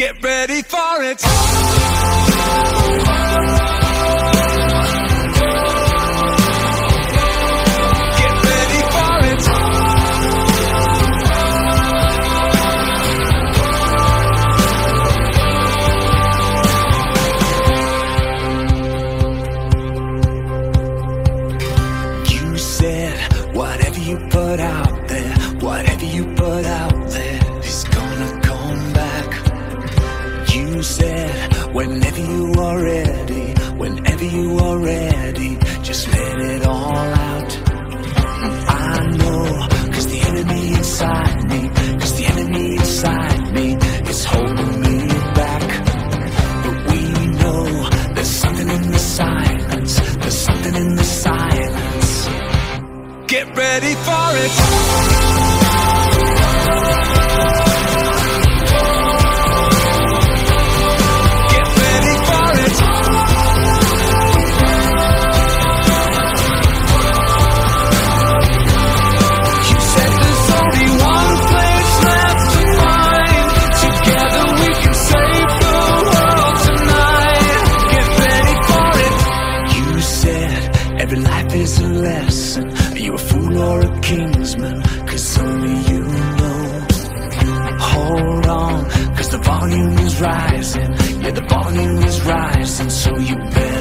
Get ready for it. Whatever you put out there, whatever you put out there is gonna come back. You said whenever you are ready, whenever you are ready, just let it all out. I know, 'cause the enemy inside me, 'cause the enemy inside me is holding me back. But we know there's something in the silence, there's something in the silence. Get ready for it. Every life is a lesson. Are you a fool or a kingsman? 'Cause only you know. Hold on, 'cause the volume is rising. Yeah, the volume is rising, so you better.